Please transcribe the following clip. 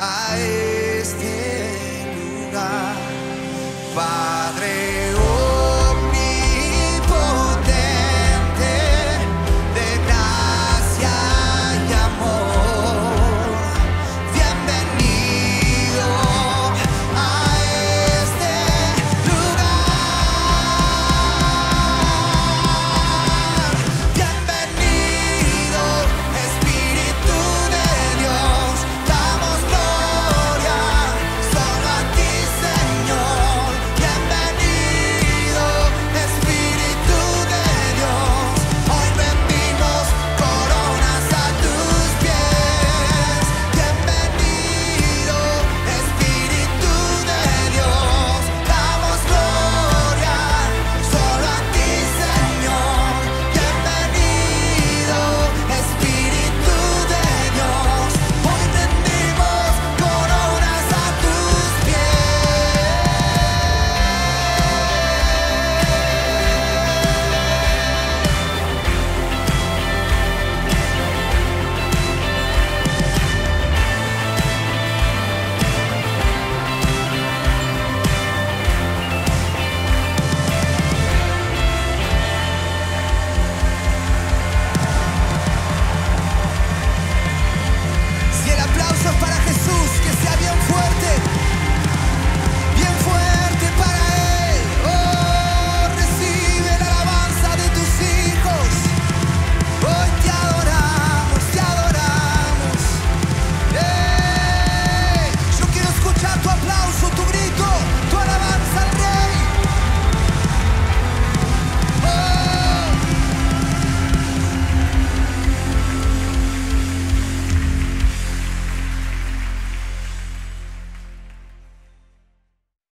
a este lugar, Padre.